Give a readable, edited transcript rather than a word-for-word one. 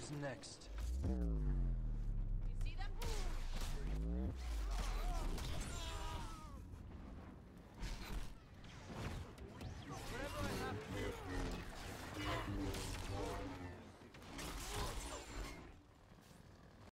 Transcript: Who's next?